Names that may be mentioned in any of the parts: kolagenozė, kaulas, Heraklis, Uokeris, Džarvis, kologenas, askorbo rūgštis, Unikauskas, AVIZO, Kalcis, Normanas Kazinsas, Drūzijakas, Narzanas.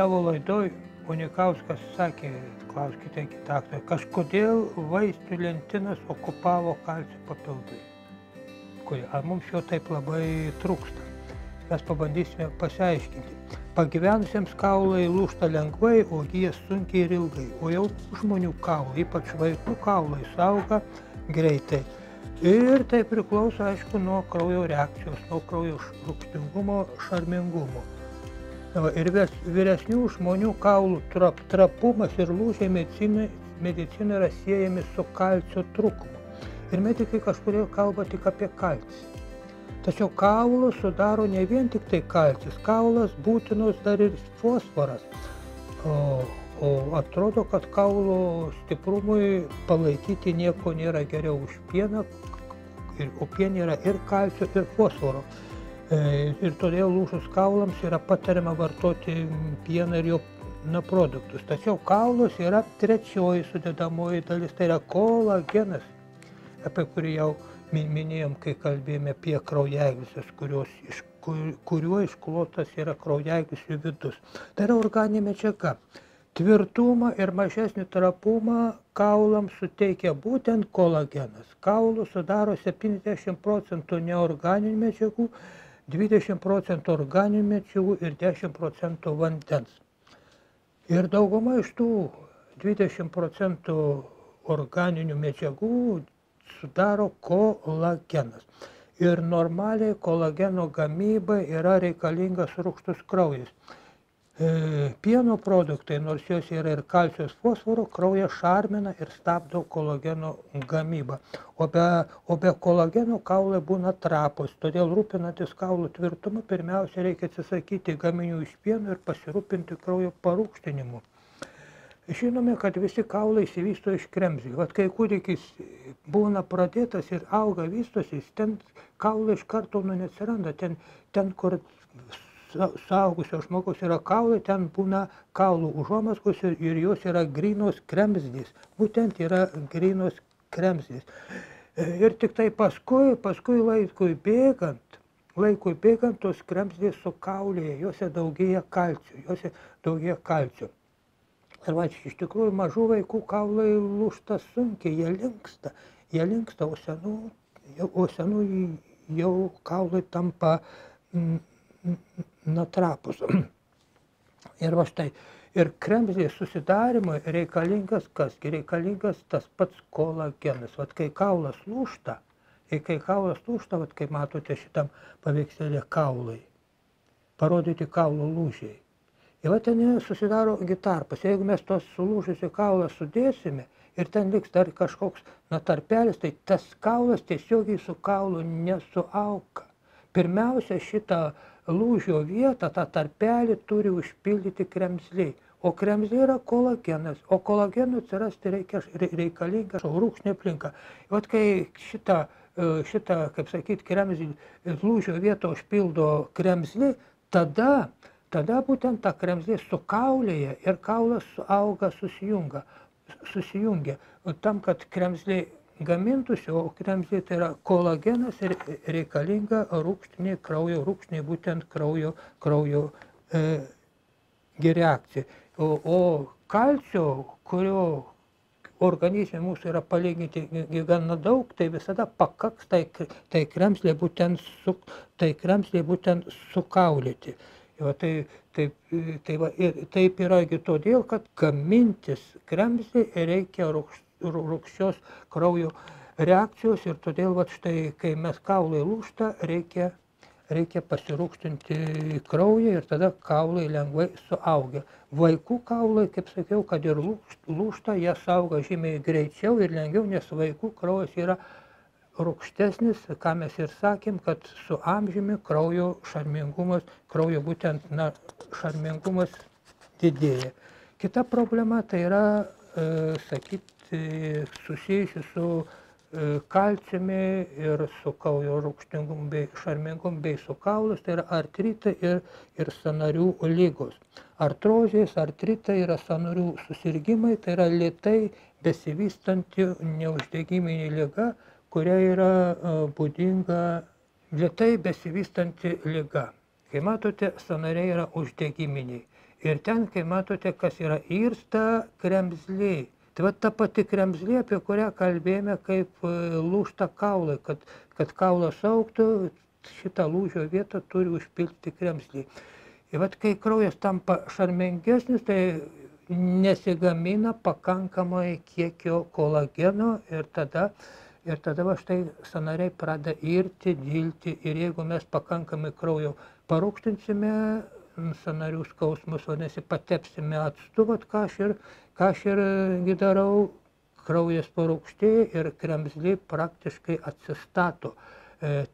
savo laidoj Unikauskas sakė, klauskite kitaktoje, kažkodėl vaistų lentynas okupavo kalcio papildai. Ar mums jo taip labai trūksta? Mes pabandysime pasiaiškinti. Pagyvenusiems kaulai lūžta lengvai, o jie sunkiai ir ilgai. O jau žmonių kaulai, ypač vaikų kaulai, sauga greitai. Ir tai priklauso, aišku, nuo kraujo reakcijos, nuo kraujo rūgštingumo, šarmingumo. Ir vyresnių žmonių kaulų trapumas ir lūžiai medicina yra siejami su kalcio trūkumu. Ir medikai kažkurie kalba tik apie kalcį. Tačiau kaulus sudaro ne vien tik tai kalcis. Kaulas būtinos dar ir fosforas. O atrodo, kad kaulo stiprumui palaikyti nieko nėra geriau už pieną. O pienė yra ir kalcio, ir fosforo. Ir todėl lūžus kaulams yra patariama vartoti pieną ir jo produktus. Tačiau kaulas yra trečioji sudedamoji dalis, tai yra kolagenas, apie kurį jau minėjom, kai kalbėjome apie kraujagysles, kuriuo išklotas yra kraujagyslių vidus. Tai yra organinė medžiaga. Tvirtumą ir mažesnį trapumą kaulams suteikia būtent kolagenas. Kaulų sudaro 70% neorganinių medžiagų, 20% organinių medžiagų ir 10% vandens. Ir dauguma iš tų 20% organinių medžiagų sudaro kolagenas. Ir normaliai kolageno gamybai yra reikalingas rūgštus kraujas. Pieno produktai, nors jos yra ir kalcio ir fosforo, kraują šarmina ir stabdo kolageno gamybą. O be kolageno kaulai būna trapūs, todėl rūpinantis kaulų tvirtumu pirmiausia reikia atsisakyti gaminių iš pieno ir pasirūpinti kraujo parūgštinimu. Žinome, kad visi kaulai įsivysto iš kremzlių. Vat kai kūdikis būna pradėtas ir auga vystosi, ten kaulai iš karto neatsiranda. Ten, kur suaugusio žmogaus yra kaulai, ten būna kaulų užuomazgos ir jos yra grynos kremzlės. Būtent yra grynos kremzlės. Ir tik tai paskui laikui bėgant, tos kremzlės sukaulėja, jose daugėja kalcio, Ir va, iš tikrųjų, mažų vaikų kaulai lūžta sunkiai, jie linksta, o senų jau kaulai tampa trapūs. Ir va štai, ir kremzlės susidarymui reikalingas kas? Reikalingas tas pats kolagenas. Vat kai kaulas lūžta, vat kai matote šitam paveikselė kaulai, parodyti kaulų lūžiai. Ir va ten susidaro tarpas. Jeigu mes tos sulūžusių kaulą sudėsime ir ten liks dar kažkoks tarpelis, tai tas kaulas tiesiogiai su kaulu nesuauga. Pirmiausia, šitą lūžio vietą, tą tarpelį turi užpildyti kremzliai. O kremzliai yra kolagenas. O kolagenų atsirasti reikalinga rūgštinė aplinka. Ir va kai šitą, kaip sakyt, kremzlį, lūžio vietą užpildo kremzliai, tada būtent ta kremzlė sukaulėja ir kaulas suauga, susijungia. Tam, kad kremzlė gamintųsi, o kremzlė tai yra kolagenas ir reikalinga rūgštinė kraujo, būtent kraujo reakcija. O kalcio, kurio organizme mūsų yra palyginti gana daug, tai visada pakaks tai kremzlė būtent sukaulėti. Taip yra todėl, kad gamintis kremzlį reikia rūgščios kraujo reakcijos ir todėl, kai mes kaulai lūžta, reikia pasirūgštinti kraują ir tada kaulai lengvai suaugia. Vaikų kaulai, kaip sakiau, kad ir lūžta, jie sauga žymiai greičiau ir lengviau, nes vaikų kraujas yra rūgštesnis, ką mes ir sakėm, kad su amžiumi kraujo šarmingumas, šarmingumas didėja. Kita problema tai yra, susijusi su kalciumi ir su kraujo rūgštingumu bei šarmingumu bei su kaulus, tai yra artritai ir sąnarių lygos. Artrozės, artritai yra sąnarių susirgymai, tai yra lėtai besivystanti neuždegiminė liga, kuria yra būdinga lėtai besivystanti liga. Kai matote, sąnariai yra uždegiminiai. Ir ten, kai matote, kas yra irsta kremzlė. Tai va ta pati kremzlė, apie kurią kalbėjome, kaip lūžta kaulai, kad kaulas augtų, šitą lūžio vietą turi užpilti kremzlį. Ir vat kai kraujas tampa šarmingesnis, tai nesigamina pakankamai kiekio kolageno ir tada va štai sanariai pradeda irti, dilti, ir jeigu mes pakankamai kraujo parūkštinsime, sanarių skausmus, vadinasi, patepsime actu, vat ką aš ir darau, kraujas parūkštėja ir kremzlė praktiškai atsistato.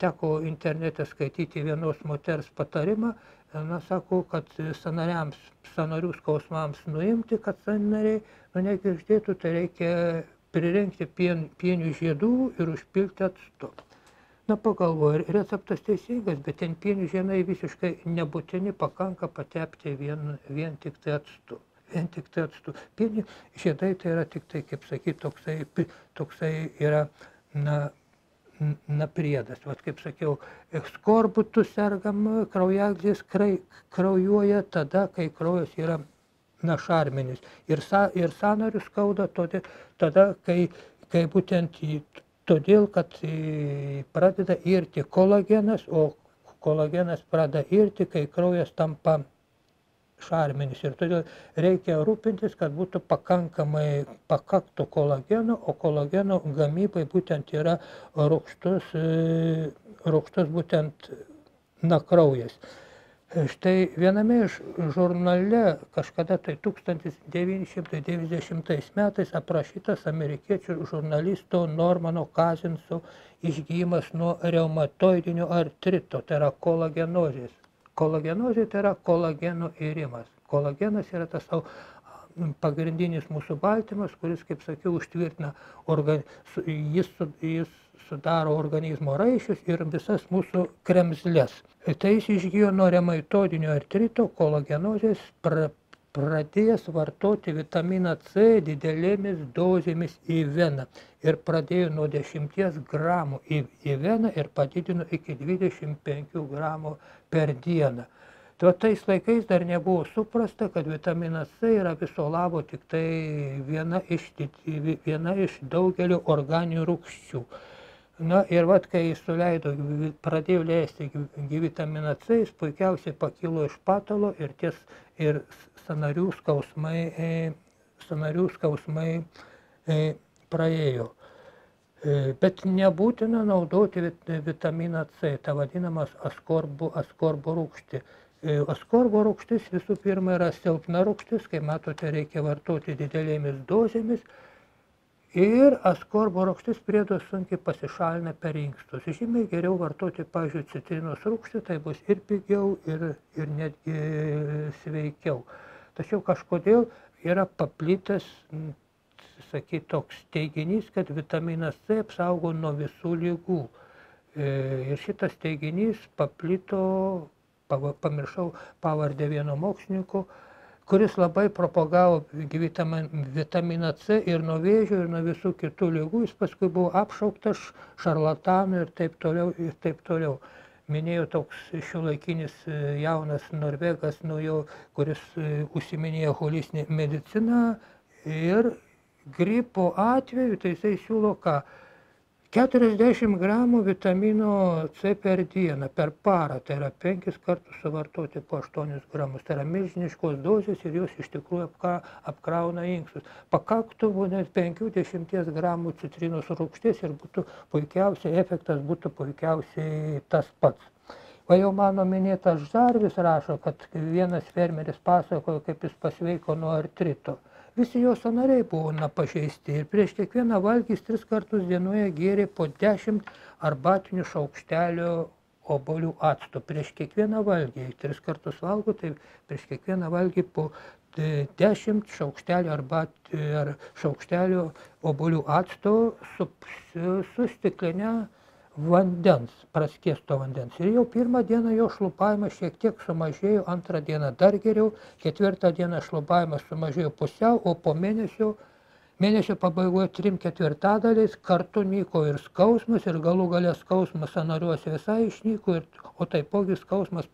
Teko internete skaityti vienos moters patarimą, na, sako, kad sanarių skausmams nuimti, kad sanariai negirgždėtų, tai reikia pririnkti pienių žiedų ir užpilti actu. Na, pagalvoju, receptas teisingas, bet ten pienių žiedai visiškai nebūtini, pakanka patepti vien tik tai actu. Pienių žiedai tai yra tik tai, kaip sakyti, toksai yra, na, priedas. Vat, kaip sakiau, skorbutu sergam, kraujagyslės kraujuoja tada, kai kraujas yra, na, šarminis. Ir sąnarius skauda tada, kai būtent todėl, kad pradeda irti kolagenas, o kolagenas pradeda irti, kai kraujas tampa šarminis. Ir todėl reikia rūpintis, kad būtų pakankamai pakaktų kolageno, o kolageno gamybai būtent yra rūgštus būtent kraujas. Štai viename iš žurnale kažkada tai 1990 metais aprašytas amerikiečių žurnalisto Normano Kazinso išgyjimas nuo reumatoidinio artrito, tai yra kolagenozės. Kolagenozė tai yra kolageno irimas. Kolagenas yra tas pagrindinis mūsų baltymas, kuris, kaip sakiau, užtvirtina, jis sudaro organizmo raiščius ir visas mūsų kremzles. Tai jis išgijo nuo reumatoidinio artrito, kolagenozės, pradėjęs vartoti vitaminą C didelėmis dozėmis į veną. Ir pradėjo nuo 10 gramų į veną ir padidino iki 25 gramų per dieną. Tuo tais laikais dar nebuvo suprasta, kad vitaminas C yra viso labo tik tai viena iš daugelio organinių rūgščių. Na ir vat, kai jis pradėjo leisti vitaminą C, jis puikiausiai pakilo iš patalo ir sanarių skausmai praėjo. Bet nebūtina naudoti vitaminą C, ta vadinamas askorbo rūgštį. Askorbo rūgštis visų pirma yra silpna rūgštis, kai matote, reikia vartoti didelėmis dozėmis. Ir askorbo rūgštis priedo sunkiai pasišalina per inkstus. Žymiai geriau vartoti, pavyzdžiui, citrinos rūgštį, tai bus ir pigiau, ir netgi sveikiau. Tačiau kažkodėl yra paplitęs, sakyt, toks teiginys, kad vitaminas C apsaugo nuo visų ligų. Ir šitas teiginys paplito, pamiršau pavardę vieno mokslininko, kuris labai propagavo vitaminą C ir nuo vėžio, ir nuo visų kitų ligų. Jis paskui buvo apšauktas šarlatanų ir taip toliau, ir taip toliau. Minėjo toks šiuolaikinis jaunas norvegas, kuris užsiminėjo holistinę mediciną, ir gripo atveju, tai jisai siūlo ką? 40 gramų vitamino C per dieną, per parą, tai yra 5 kartus suvartoti po 8 gramus. Tai yra milžiniškos dozės ir jos iš tikrųjų apkrauna inksus. Pakaktų net 50 gramų citrinos rūgšties ir efektas būtų puikiausiai tas pats. Va jau mano minėtas Džarvis rašo, kad vienas fermeris pasakojo, kaip jis pasveiko nuo artrito. Visi jo sanariai buvo pažeisti ir prieš kiekvieną valgį 3 kartus dienoje gėrė po 10 arbatinių šaukštelio obolių acto. Prieš kiekvieną valgį, 3 kartus valgo, tai prieš kiekvieną valgį po 10 šaukštelio obolių acto su stikline vandens, praskiesto vandens. Ir jau pirmą dieną jo šlupavimas šiek tiek sumažėjo, antrą dieną dar geriau, ketvirtą dieną šlupavimas sumažėjo pusiau, o po mėnesio Mėnesio pabaigoje 3/4 kartu nyko ir skausmas, ir galų gale skausmas sąnariuose visai išnyko, o taipogi skausmas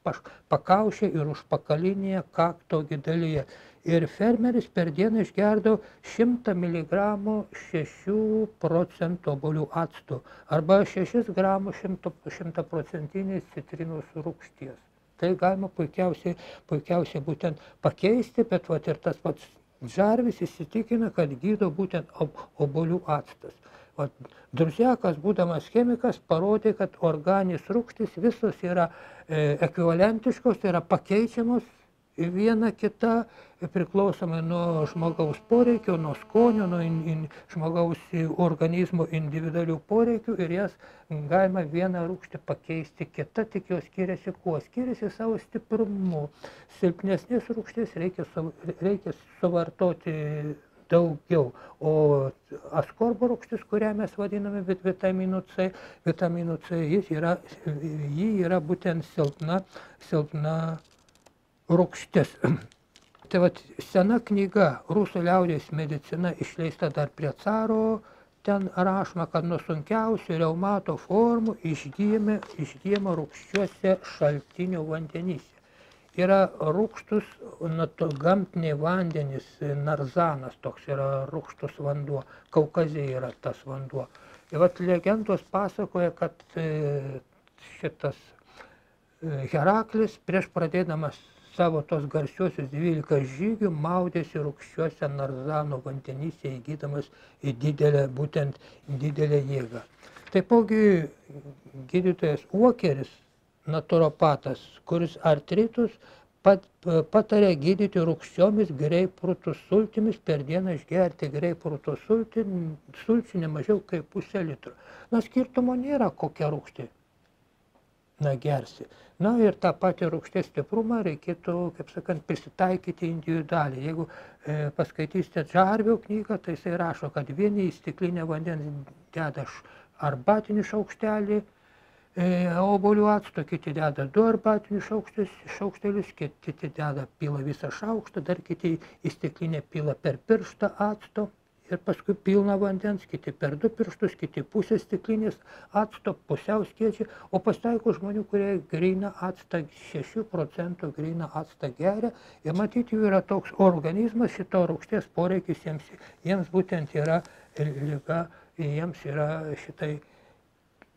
pakaušė ir užpakalinėje kakto dalyje. Ir fermeris per dieną išgerdo 100 mg 6% obuolių acto arba 6 gramų 100% citrinos rūgšties. Tai galima puikiausiai būtent pakeisti, bet vat ir tas pats Džarvis įsitikina, kad gydo būtent obuolių actas. Drūzijakas, būdamas chemikas, parodė, kad organinės rūgštys visos yra ekvivalentiškos, tai yra pakeičiamos viena kita priklausomai nuo žmogaus poreikio, nuo skonio, nuo žmogaus organizmo individualių poreikių ir jas galima vieną rūgštį pakeisti kita, tik jos skiriasi kuo? Skiriasi savo stiprumu. Silpnesnės rūgštės reikia suvartoti daugiau, o askorbo rūgštis, kurią mes vadiname vitaminu C, ji yra būtent silpna rūgštis. Tai vat sena knyga Rusų liaudės medicina išleista dar prie caro, ten rašoma, kad nuo sunkiausių reumato formų išgyjama rūgščiuose šaltinių vandenyse. Yra rūgštus gamtiniai vandenys, Narzanas toks yra rūgštus vanduo, Kaukaze yra tas vanduo. Ir vat legendos pasakoja, kad šitas Heraklis prieš pradėdamas savo tos garsiuosius 12 žygių maudėsi rūgščiuose Narzano vandenyse, įgydamas į didelę, būtent didelę jėgą. Taipogi gydytojas Uokeris, naturopatas, kuris artritus patarė gydyti rūgščiomis greipfrutų sultimis, per dieną išgerti greipfrutų sulčių nemažiau kaip pusę litro. Na, skirtumo nėra, kokia rūgštė gersi. Na ir tą patį rūgštės stiprumą reikėtų, kaip sakant, prisitaikyti individualiai. Jeigu paskaitysite Džarvio knygą, tai jisai rašo, kad vieni į stiklinę vandens deda arbatinį šaukštelį obuolių acto, kiti deda 2 arbatinius šaukštelius, kiti deda pila visą šaukštą, dar kiti į stiklinę pila per pirštą acto ir paskui pilna vandens, kiti per 2 pirštus, kiti pusę stiklinės acto, pusiau skiečiai, o pasitaiko žmonių, kurie gryną actą, 6% gryną actą geria, ir matyti jų yra toks organizmas, šito rūgšties poreikis jiems būtent yra liga, jiems yra šitai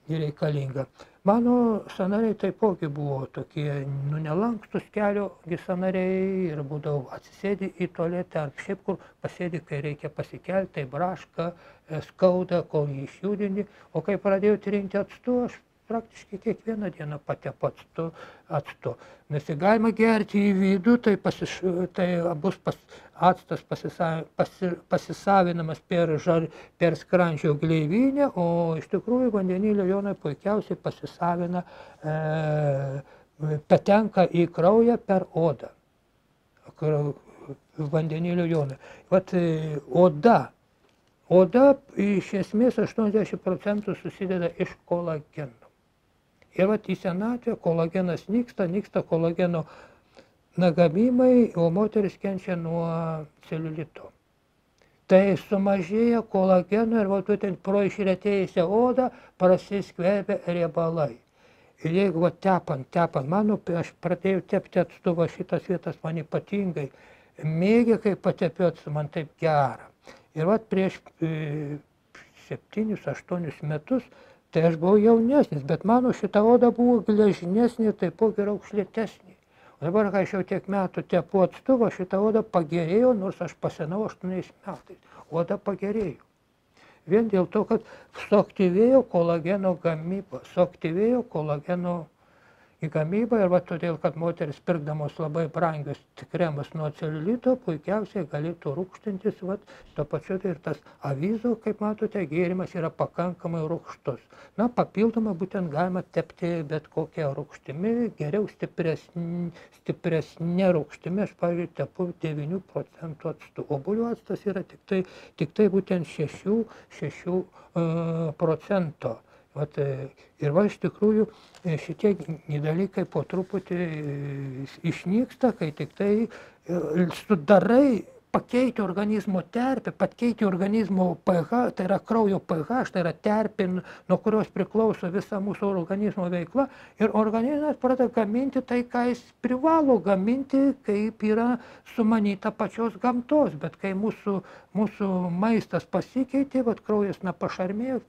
reikalinga. Mano sanariai taipogi buvo tokie, nu, nelankstus kelio sanariai ir būdavo atsisėdi į tualetę ar šiaip kur pasėdi, kai reikia pasikelti, tai braška, skauda, kol jį išjudini. O kai pradėjau trinti actu, aš praktiškai kiekvieną dieną patepu actu. Nes galima gerti į vidų, tai bus actas pasisavinamas per skrandžio gleivinę, o iš tikrųjų vandenilio jonai puikiausiai pasisavina, patenka į kraują per odą. Vandenilio jonai. Vat oda. Oda iš esmės 80% susideda iš kolageno. Ir vat į senatvę kolagenas nyksta kolageno nagamimai, o moteris kenčia nuo celiulito. Tai sumažėja kolageno ir vat būtent pro išretėjusią odą prasiskverbia riebalai. Ir jeigu vat tepant, mano, aš pradėjau tepti actu, va šitas vietas man ypatingai mėgė, kai patepiu actu, man taip gera. Ir vat prieš 7-8 metus, tai aš buvau jaunesnis, bet mano šita oda buvo gležnesnė, taipogi raukšlėtesnė. O dabar, kai aš jau tiek metų tepu actu, šita oda pagerėjo, nors aš pasenau 8 metais. Oda pagerėjo. Vien dėl to, kad suaktyvėjo kolageno gamybą, ir va todėl, kad moteris pirkdamos labai brangius kremus nuo celiulito, puikiausiai galėtų rūgštintis, va to pačiu ir tas avizo, kaip matote, gėrimas yra pakankamai rūgštus. Na, papildomai būtent galima tepti bet kokią rūgštimi, geriau stipresnė rūgštimi, aš, pavyzdžiui, tepu 9% actu. Obuolių actas yra tik tai būtent 6%. Ir va, iš tikrųjų, šitie dalykai po truputį išnyksta, kai tik tai sudarai pakeiti organizmo terpę, pakeiti organizmo pH, tai yra kraujo pH, tai yra terpė, nuo kurios priklauso visa mūsų organizmo veikla. Ir organizmas pradeda gaminti tai, ką jis privalo gaminti, kaip yra sumanyta pačios gamtos. Bet kai mūsų maistas pasikeitė, vat, kraujas nepašarmėjo,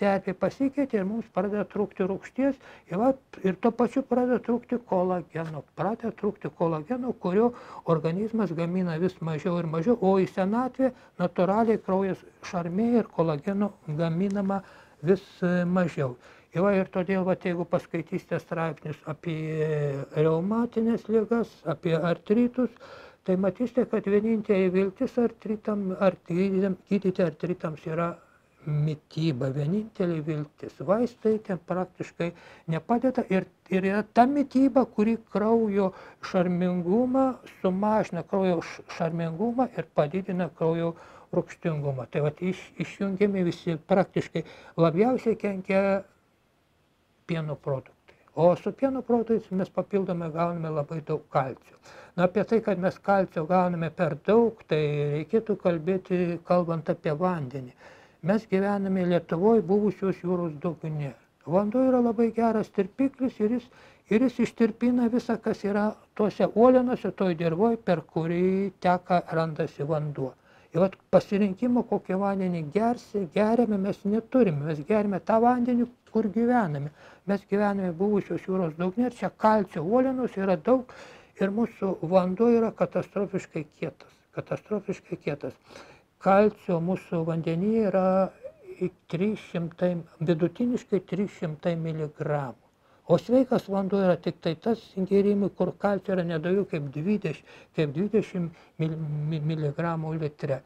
terpė pasikeitė ir mums pradeda trūkti rūgšties. Ir tuo pačiu pradeda trūkti kolageno. Pradeda trūkti kolageno, kurio organizmas gamina vis mažiau ir mažiau, o į senatvę natūraliai kraujas šarmėja ir kolageno gaminama vis mažiau. Ir todėl, jeigu paskaitysite straipsnius apie reumatinės ligas, apie artritus, tai matysite, kad vienintelė viltis gydyti artritams yra mityba, vienintelė viltis. Vaistai ten praktiškai nepadeda ir yra ta mityba, kuri kraujo šarmingumą sumažina, kraujo šarmingumą ir padidina kraujo rūgštingumą. Tai vat išjungiami visi praktiškai, labiausiai kenkia pieno produktai. O su pieno produktais mes papildome, gauname labai daug kalcio. Na, apie tai, kad mes kalcio gauname per daug, tai reikėtų kalbėti, kalbant apie vandenį. Mes gyvename Lietuvoje buvusios jūros dugne. Vanduo yra labai geras tirpiklis ir jis ištirpina visą, kas yra tuose uolienose, toj dirvoje, per kurį teka, randasi vanduo. Ir vat pasirinkimo, kokį vandenį geriame, mes neturime. Mes geriame tą vandenį, kur gyvename. Mes gyvename buvusios jūros dugne ir čia kalcio uolienos yra daug ir mūsų vanduo yra katastrofiškai kietas. Katastrofiškai kietas. Kalcio mūsų vandenyje yra 300, vidutiniškai 300 mg. O sveikas vanduo yra tik tai tas gėrimai, kur kalcio yra nedaugiau kaip 20 mg litre.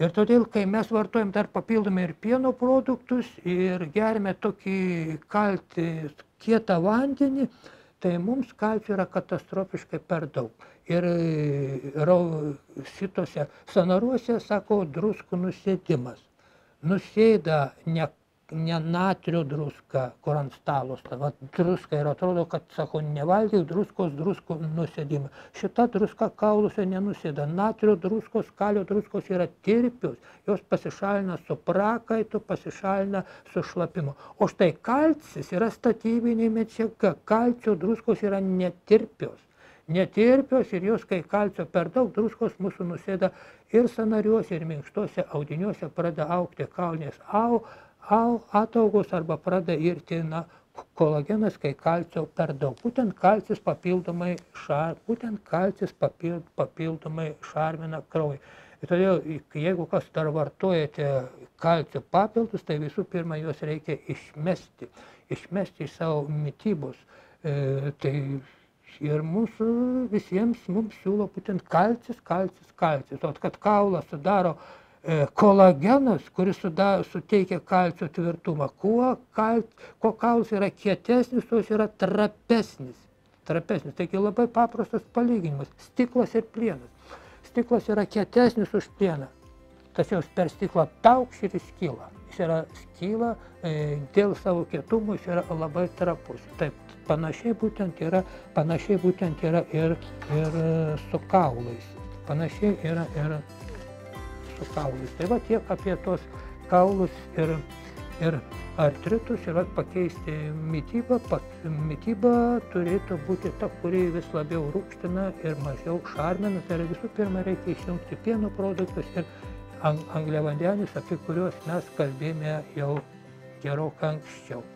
Ir todėl, kai mes vartojam dar papildomai ir pieno produktus ir gerime tokį kalcį kietą vandenį, tai mums kalcio yra katastrofiškai per daug. Ir šitose sąnaruose, sako, druskų nusėdimas. Nusėda ne natrio druska, kur ant stalo, druska ir atrodo, kad, sako, nevaldyk druskos, druskų nusėdimą. Šita druska kauluose nenusėda. Natrio druskos, kalio druskos yra tirpios, jos pasišalina su prakaitu, pasišalina su šlapimu. O štai kalcis yra statybinė medžiaga, kalcio druskos yra netirpios. Netirpios ir jos, kai kalcio per daug, druskos mūsų nusėda ir sąnariuose, ir minkštose audiniuose, pradeda augti kaulinės ataugos arba pradeda irti kolagenas, kai kalcio per daug. Būtent kalcis papildomai šarmina kraują. Ir todėl, jeigu kas dar vartojate kalcio papildus, tai visų pirma juos reikia išmesti iš savo mitybos. Ir mūsų visiems mums siūlo būtent kalcis. O kad kaulą sudaro kolagenas, kuris suteikia kalcio tvirtumą. Kuo kaulas yra kietesnis, tuos yra trapesnis. Taigi labai paprastas palyginimas. Stiklas ir plienas. Stiklas yra kietesnis už plieną. Tačiau per stiklą taukš ir jis kyla. Jis yra skyla, dėl savo kietumų jis yra labai trapus. Taip. Panašiai būtent yra ir su kaulais. Panašiai yra ir su kaulais. Tai va tiek apie tos kaulus ir artritus. Ir pakeisti mitybą turėtų būti ta, kuri vis labiau rūgština ir mažiau šarmina. Tai yra visų pirma reikia išjungti pieno produktus ir angliavandenius, apie kuriuos mes kalbėjome jau gerokai anksčiau.